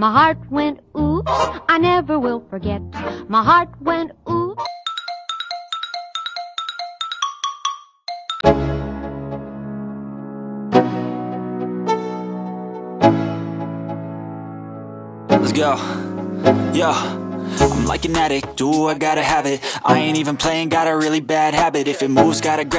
My heart went oops, I never will forget. My heart went oops. Let's go, yeah. I'm like an addict, do I gotta have it. I ain't even playing, got a really bad habit. If it moves, gotta grab it.